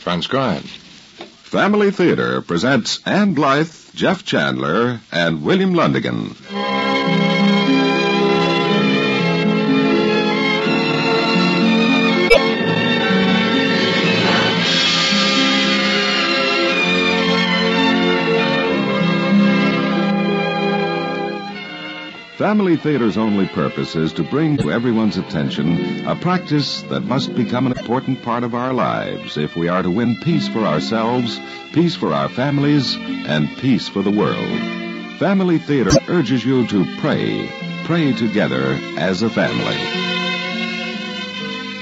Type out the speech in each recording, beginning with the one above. Transcribed. Family Theater presents Ann Blyth, Jeff Chandler, and William Lundigan. Family Theater's only purpose is to bring to everyone's attention a practice that must become an important part of our lives if we are to win peace for ourselves, peace for our families, and peace for the world. Family Theater urges you to pray. Pray together as a family.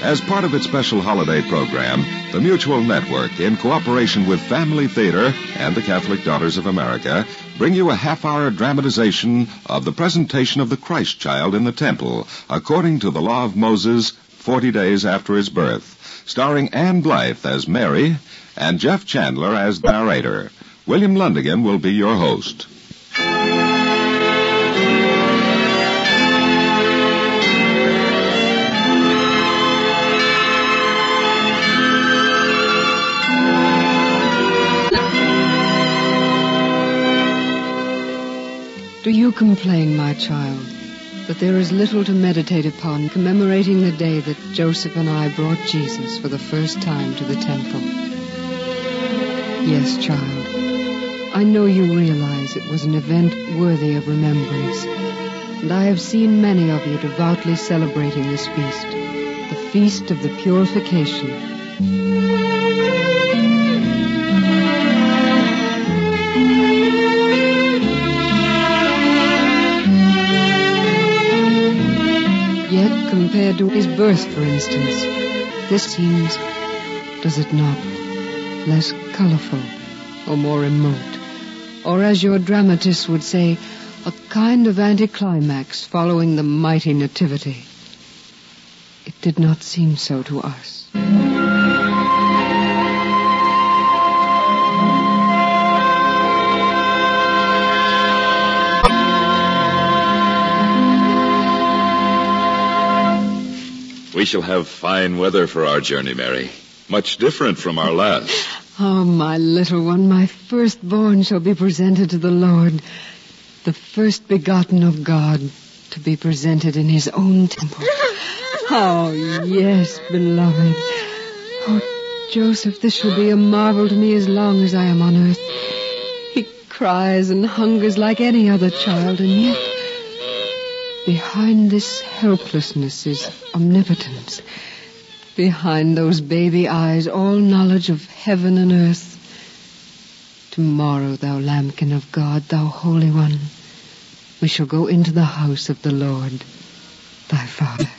As part of its special holiday program, the Mutual Network, in cooperation with Family Theater and the Catholic Daughters of America, bring you a half-hour dramatization of the presentation of the Christ child in the temple, according to the law of Moses, 40 days after his birth, starring Ann Blyth as Mary and Jeff Chandler as narrator. William Lundigan will be your host. Do you complain, my child, that there is little to meditate upon commemorating the day that Joseph and I brought Jesus for the first time to the temple? Yes, child, I know you realize it was an event worthy of remembrance, and I have seen many of you devoutly celebrating this feast, the Feast of the Purification. Compared to his birth, for instance, this seems, does it not, less colorful or more remote, or as your dramatist would say, a kind of anticlimax following the mighty nativity. It did not seem so to us. We shall have fine weather for our journey, Mary. Much different from our last. Oh, my little one, my firstborn shall be presented to the Lord, the first begotten of God, to be presented in his own temple. Oh, yes, beloved. Oh, Joseph, this shall be a marvel to me as long as I am on earth. He cries and hungers like any other child, and yet behind this helplessness is omnipotence. Behind those baby eyes, all knowledge of heaven and earth. Tomorrow, thou lambkin of God, thou Holy One, we shall go into the house of the Lord, thy Father.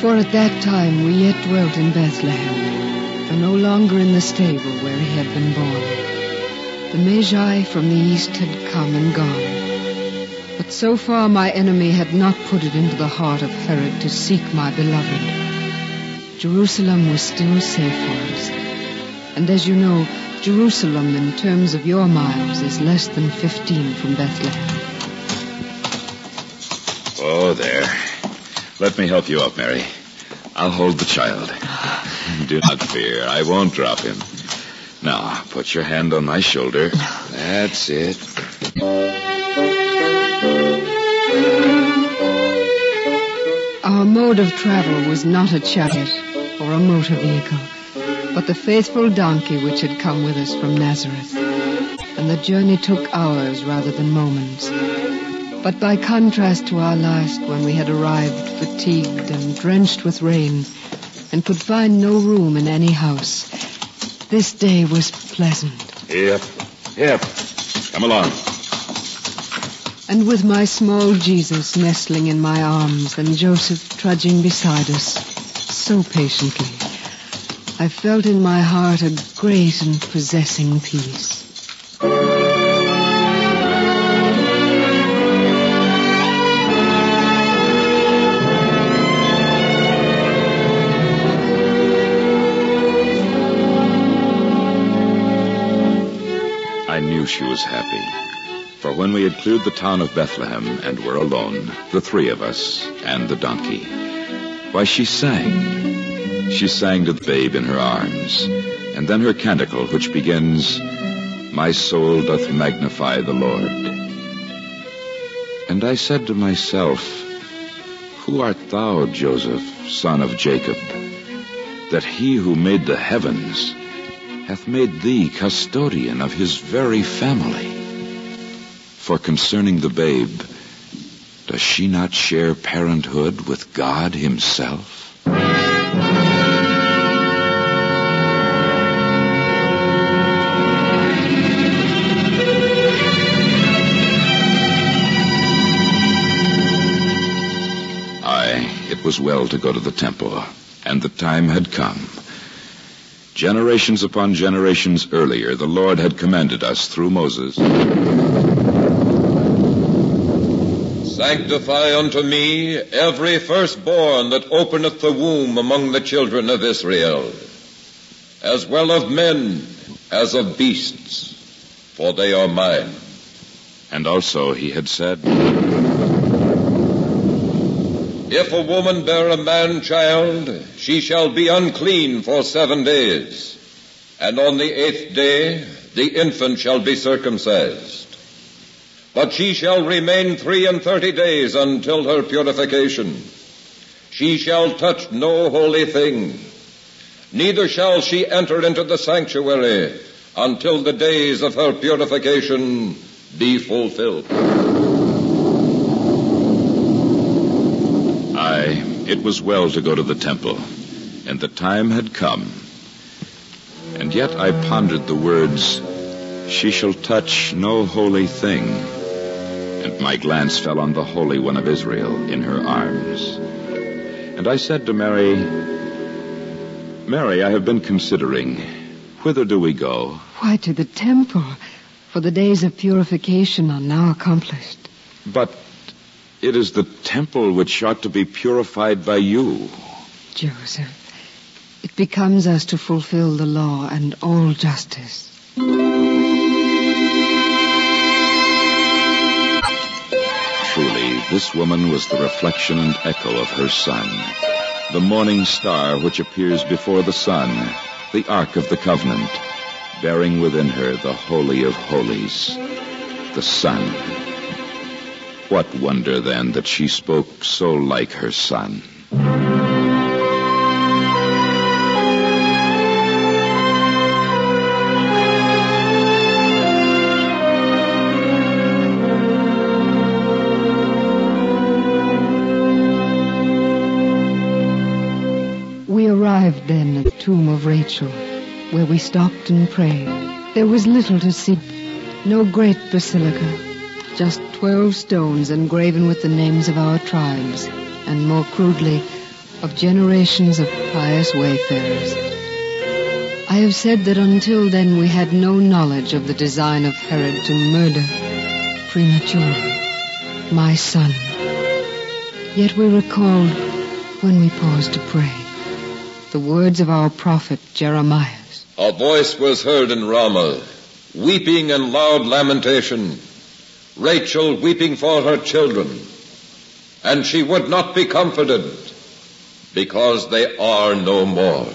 For at that time we yet dwelt in Bethlehem, for no longer in the stable where he had been born. The Magi from the east had come and gone. But so far my enemy had not put it into the heart of Herod to seek my beloved. Jerusalem was still safe for us. And as you know, Jerusalem in terms of your miles is less than 15 from Bethlehem. Oh, there. Let me help you up, Mary. I'll hold the child. Do not fear. I won't drop him. Now, put your hand on my shoulder. That's it. Our mode of travel was not a chariot or a motor vehicle, but the faithful donkey which had come with us from Nazareth. And the journey took hours rather than moments. But by contrast to our last, when we had arrived fatigued and drenched with rain and could find no room in any house, this day was pleasant. Yep. Come along. And with my small Jesus nestling in my arms and Joseph trudging beside us so patiently, I felt in my heart a great and possessing peace. knew she was happy, for when we had cleared the town of Bethlehem and were alone, the three of us and the donkey, why, she sang. She sang to the babe in her arms, and then her canticle, which begins, "My soul doth magnify the Lord." And I said to myself, "Who art thou, Joseph, son of Jacob, that he who made the heavens hath made thee custodian of his very family? For concerning the babe, does she not share parenthood with God himself?" It was well to go to the temple, and the time had come. Generations upon generations earlier, the Lord had commanded us through Moses, "Sanctify unto me every firstborn that openeth the womb among the children of Israel, as well of men as of beasts, for they are mine." And also he had said, "If a woman bear a man-child, she shall be unclean for 7 days, and on the 8th day the infant shall be circumcised. But she shall remain 33 days until her purification. She shall touch no holy thing, neither shall she enter into the sanctuary until the days of her purification be fulfilled." Aye, it was well to go to the temple, and the time had come. And yet I pondered the words, "She shall touch no holy thing," and my glance fell on the Holy One of Israel in her arms. And I said to Mary, "Mary, I have been considering, whither do we go?" "Why, to the temple, for the days of purification are now accomplished." "But it is the temple which ought to be purified by you." "Joseph, it becomes us to fulfill the law and all justice." Truly, this woman was the reflection and echo of her son, the morning star which appears before the sun, the Ark of the Covenant, bearing within her the Holy of Holies, the Son. What wonder, then, that she spoke so like her son? We arrived then at the tomb of Rachel, where we stopped and prayed. There was little to see, no great basilica, just 12 stones engraven with the names of our tribes, and more crudely, of generations of pious wayfarers. I have said that until then we had no knowledge of the design of Herod to murder prematurely my son. Yet we recalled, when we paused to pray, the words of our prophet Jeremiah. "A voice was heard in Ramah, weeping and loud lamentation, Rachel weeping for her children, and she would not be comforted, because they are no more."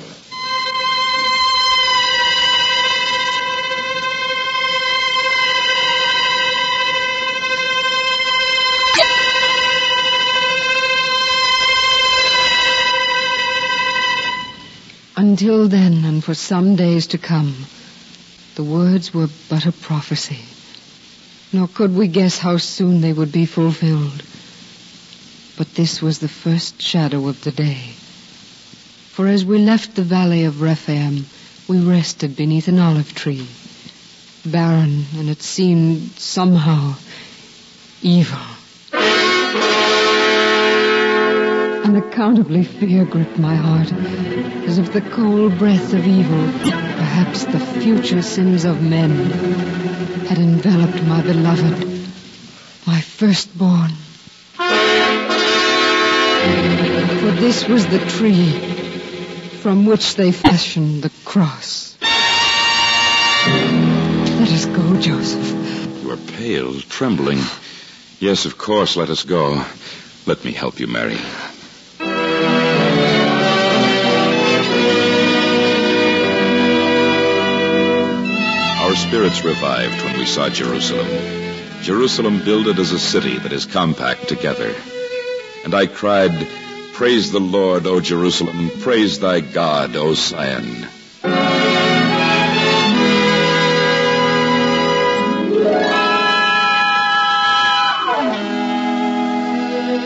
Until then, and for some days to come, the words were but a prophecy, nor could we guess how soon they would be fulfilled. But this was the first shadow of the day. For as we left the valley of Rephaim, we rested beneath an olive tree, barren, and it seemed somehow evil. Unaccountably fear gripped my heart, as if the cold breath of evil, perhaps the future sins of men, had enveloped my beloved, my firstborn. For this was the tree from which they fashioned the cross. The Let us go, Joseph. You are pale, trembling. Yes, of course, let us go. Let me help you, Mary. Our spirits revived when we saw Jerusalem. Jerusalem builded as a city that is compact together. And I cried, Praise the Lord, O Jerusalem. Praise thy God, O Zion.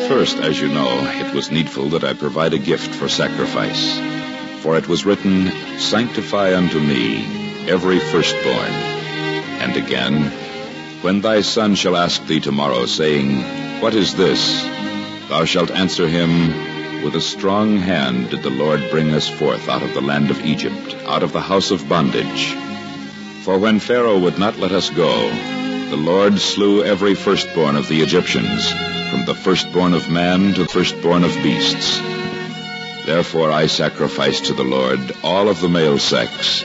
First, as you know, it was needful that I provide a gift for sacrifice. For it was written, Sanctify unto me every firstborn. And again, When thy son shall ask thee tomorrow, saying, What is this? Thou shalt answer him, With a strong hand did the Lord bring us forth out of the land of Egypt, out of the house of bondage. For when Pharaoh would not let us go, the Lord slew every firstborn of the Egyptians, from the firstborn of man to the firstborn of beasts. Therefore I sacrificed to the Lord all of the male sex,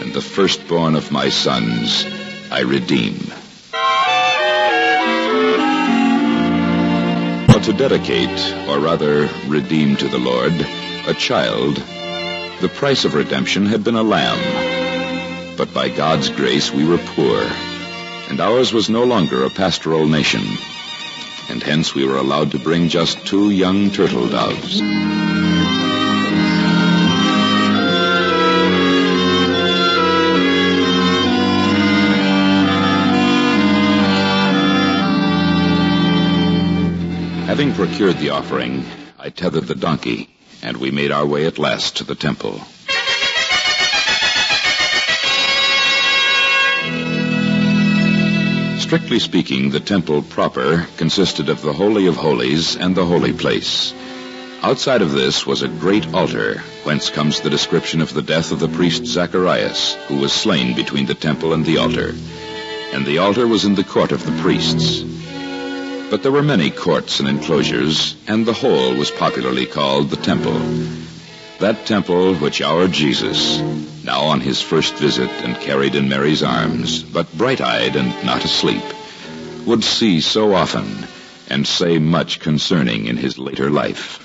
and the firstborn of my sons I redeem. Now to dedicate, or rather redeem to the Lord, a child, the price of redemption had been a lamb. But by God's grace we were poor, and ours was no longer a pastoral nation. And hence we were allowed to bring just 2 young turtle doves. Having procured the offering, I tethered the donkey, and we made our way at last to the temple. Strictly speaking, the temple proper consisted of the Holy of Holies and the Holy Place. Outside of this was a great altar, whence comes the description of the death of the priest Zacharias, who was slain between the temple and the altar. And the altar was in the court of the priests. But there were many courts and enclosures, and the whole was popularly called the temple. That temple which our Jesus, now on his first visit and carried in Mary's arms, but bright-eyed and not asleep, would see so often and say much concerning in his later life.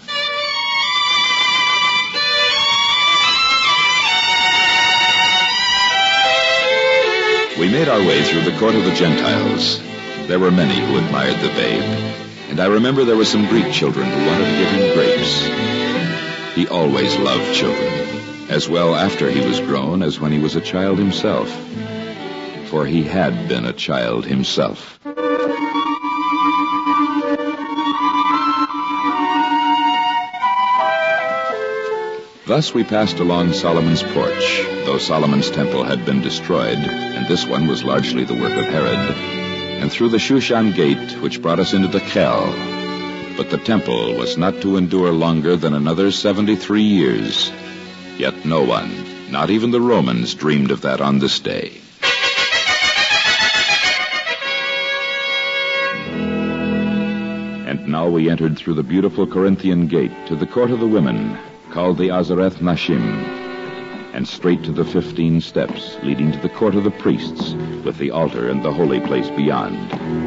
We made our way through the court of the Gentiles. There were many who admired the babe, and I remember there were some Greek children who wanted to give him grapes. He always loved children, as well after he was grown as when he was a child himself, for he had been a child himself. Thus we passed along Solomon's porch, though Solomon's temple had been destroyed, and this one was largely the work of Herod, and through the Shushan Gate, which brought us into the Kel. But the temple was not to endure longer than another 73 years. Yet no one, not even the Romans, dreamed of that on this day. And now we entered through the beautiful Corinthian Gate to the court of the women, called the Azareth Nashim, and straight to the 15 steps leading to the court of the priests, with the altar and the holy place beyond.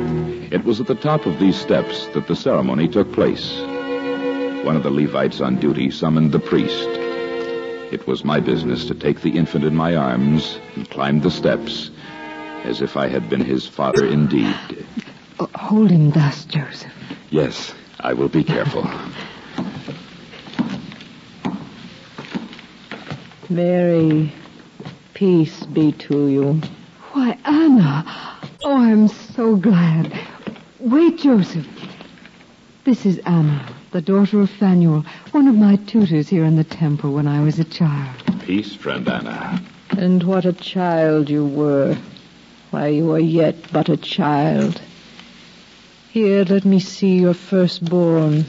It was at the top of these steps that the ceremony took place. One of the Levites on duty summoned the priest. It was my business to take the infant in my arms and climb the steps as if I had been his father indeed. Hold him thus, Joseph. Yes, I will be careful. Mary, peace be to you. Why, Anna! Oh, I'm so glad. Wait, Joseph. This is Anna, the daughter of Fanuel, one of my tutors here in the temple when I was a child. Peace, friend Anna. And what a child you were, while you were yet but a child. Here, let me see your firstborn.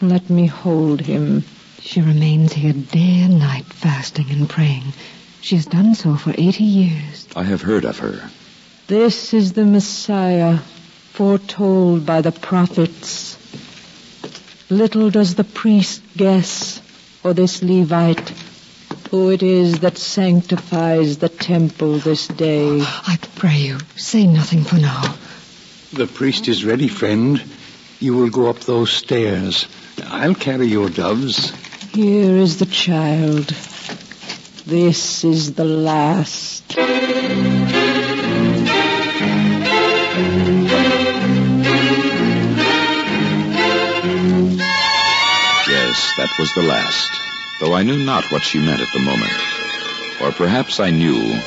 Let me hold him. She remains here day and night fasting and praying. She has done so for 80 years. I have heard of her. This is the Messiah, foretold by the prophets. Little does the priest guess, or this Levite, who it is that sanctifies the temple this day. I pray you, say nothing for now. The priest is ready, friend. You will go up those stairs. I'll carry your doves. Here is the child. This is the last. Yes, that was the last, though I knew not what she meant at the moment. Or perhaps I knew,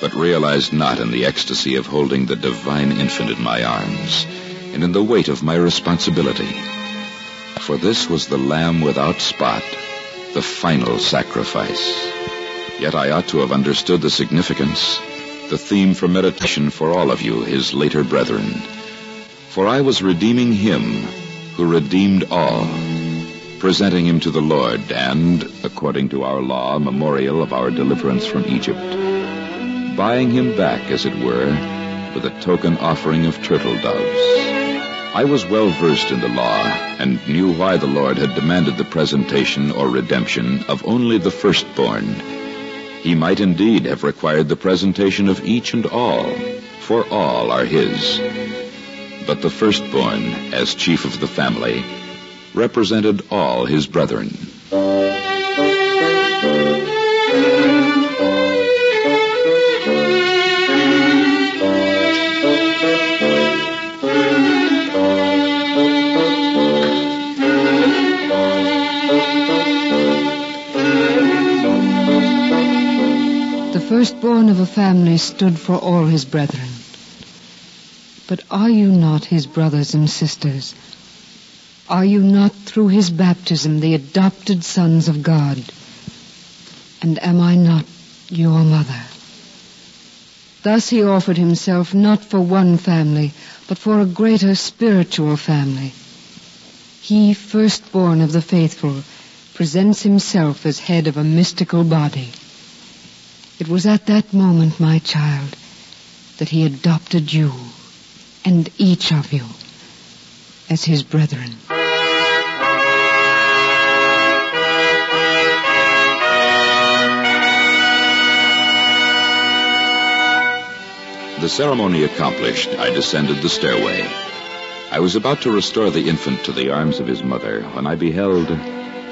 but realized not in the ecstasy of holding the divine infant in my arms, and in the weight of my responsibility. For this was the Lamb without spot, the final sacrifice. Yet I ought to have understood the significance, the theme for meditation for all of you, his later brethren. For I was redeeming him who redeemed all, presenting him to the Lord, and, according to our law, memorial of our deliverance from Egypt, buying him back, as it were, with a token offering of turtle doves. I was well versed in the law and knew why the Lord had demanded the presentation or redemption of only the firstborn. He might indeed have required the presentation of each and all, for all are his. But the firstborn, as chief of the family, represented all his brethren. Born of a family stood for all his brethren. But are you not his brothers and sisters? Are you not through his baptism the adopted sons of God? And am I not your mother? Thus he offered himself not for one family, but for a greater spiritual family. He, firstborn of the faithful, presents himself as head of a mystical body. It was at that moment, my child, that he adopted you and each of you as his brethren. The ceremony accomplished, I descended the stairway. I was about to restore the infant to the arms of his mother when I beheld...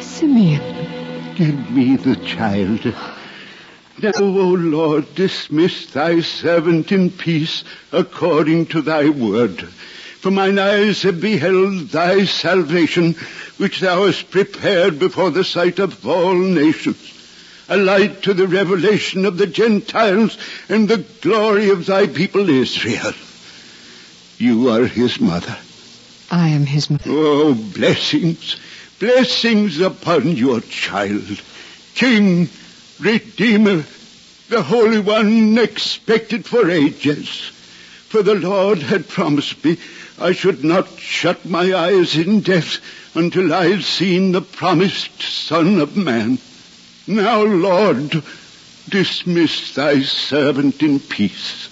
Simeon. Give me the child. Now, O Lord, dismiss thy servant in peace according to thy word. For mine eyes have beheld thy salvation, which thou hast prepared before the sight of all nations, a light to the revelation of the Gentiles and the glory of thy people Israel. You are his mother. I am his mother. Oh, blessings, blessings upon your child. King, Redeemer, the Holy One expected for ages. For the Lord had promised me I should not shut my eyes in death until I had seen the promised Son of Man. Now, Lord, dismiss thy servant in peace.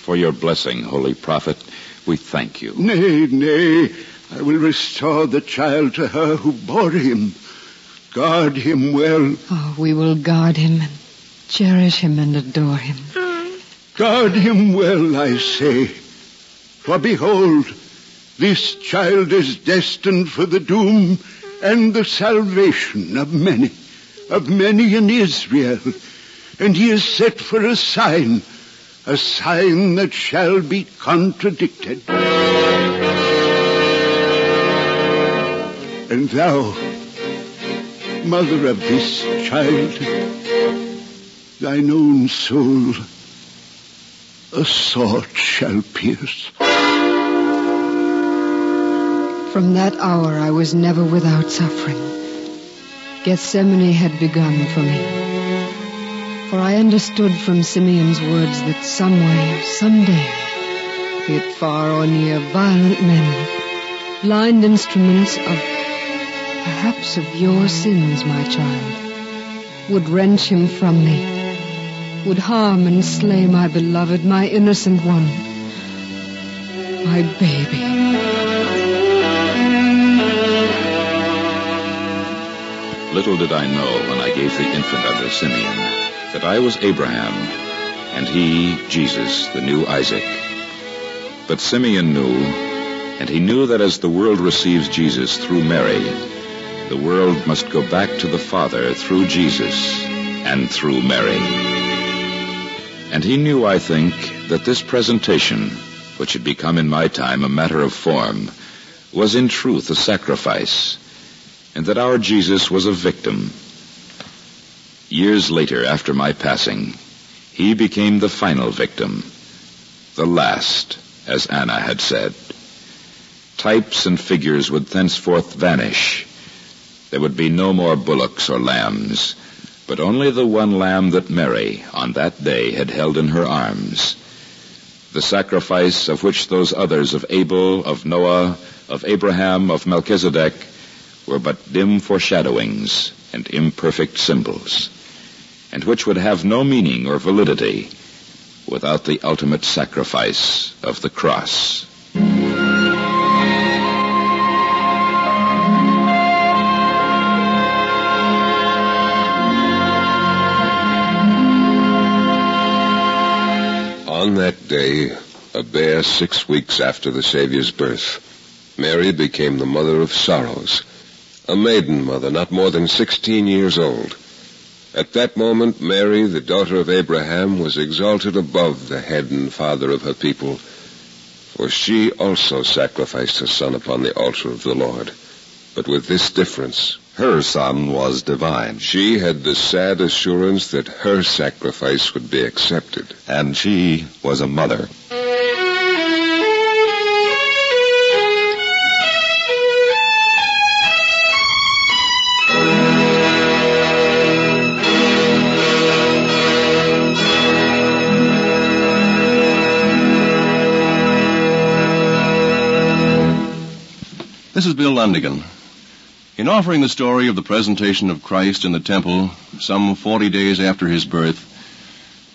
For your blessing, Holy Prophet, we thank you. Nay, nay, I will restore the child to her who bore him. Guard him well. Oh, we will guard him and cherish him and adore him. Guard him well, I say. For behold, this child is destined for the doom and the salvation of many in Israel. And he is set for a sign that shall be contradicted. And thou, mother of this child, thine own soul a sword shall pierce. From that hour I was never without suffering. Gethsemane had begun for me. For I understood from Simeon's words that some way, some day, be it far or near, violent men, blind instruments of perhaps of your sins, my child, would wrench him from me, would harm and slay my beloved, my innocent one, my baby. Little did I know when I gave the infant unto Simeon that I was Abraham, and he, Jesus, the new Isaac. But Simeon knew, and he knew that as the world receives Jesus through Mary, the world must go back to the Father through Jesus and through Mary. And he knew, I think, that this presentation, which had become in my time a matter of form, was in truth a sacrifice, and that our Jesus was a victim. Years later, after my passing, he became the final victim, the last, as Anna had said. Types and figures would thenceforth vanish. There would be no more bullocks or lambs, but only the one lamb that Mary on that day had held in her arms, the sacrifice of which those others of Abel, of Noah, of Abraham, of Melchizedek were but dim foreshadowings and imperfect symbols, and which would have no meaning or validity without the ultimate sacrifice of the cross. On that day, a bare 6 weeks after the Savior's birth, Mary became the mother of sorrows, a maiden mother not more than 16 years old. At that moment, Mary, the daughter of Abraham, was exalted above the head and father of her people, for she also sacrificed her son upon the altar of the Lord. But with this difference, her son was divine. She had the sad assurance that her sacrifice would be accepted. And she was a mother. This is Bill Lundigan. In offering the story of the presentation of Christ in the temple some 40 days after his birth,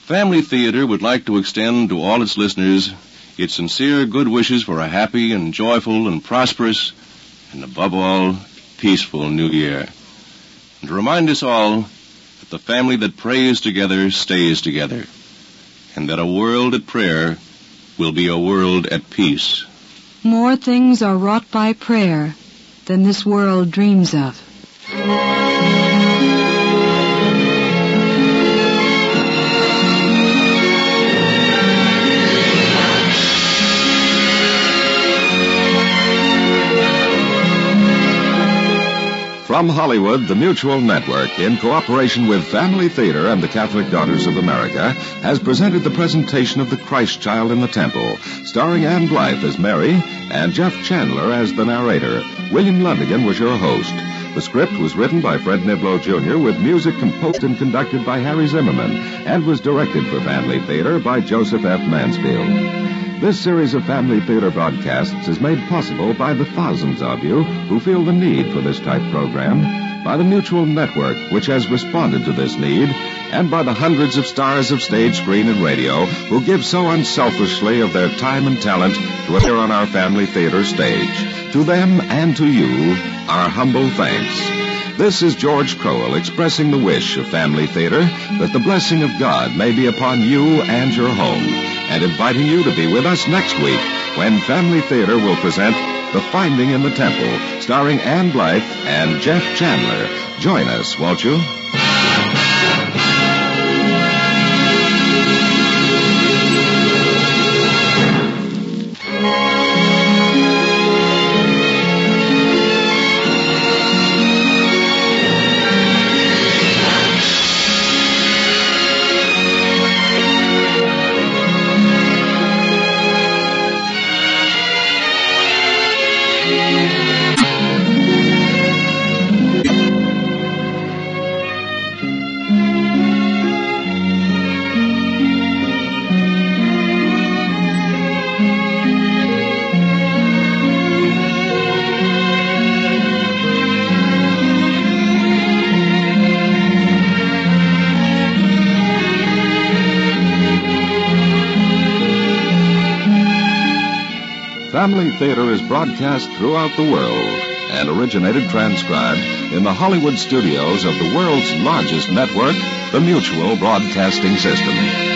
Family Theater would like to extend to all its listeners its sincere good wishes for a happy and joyful and prosperous, and above all, peaceful New Year. And to remind us all that the family that prays together stays together, and that a world at prayer will be a world at peace. More things are wrought by prayer than this world dreams of. From Hollywood, the Mutual Network, in cooperation with Family Theater and the Catholic Daughters of America, has presented the presentation of the Christ Child in the Temple, starring Ann Blyth as Mary and Jeff Chandler as the narrator. William Lundigan was your host. The script was written by Fred Niblo, Jr., with music composed and conducted by Harry Zimmerman, and was directed for Family Theater by Joseph F. Mansfield. This series of Family Theater broadcasts is made possible by the thousands of you who feel the need for this type program, by the Mutual Network, which has responded to this need, and by the hundreds of stars of stage, screen, and radio who give so unselfishly of their time and talent to appear on our Family Theater stage. To them and to you, our humble thanks. This is George Crowell expressing the wish of Family Theater that the blessing of God may be upon you and your home, and inviting you to be with us next week when Family Theater will present The Finding in the Temple, starring Ann Blyth and Jeff Chandler. Join us, won't you? Family Theater is broadcast throughout the world. and originated transcribed in the Hollywood studios of the world's largest network, the Mutual Broadcasting System.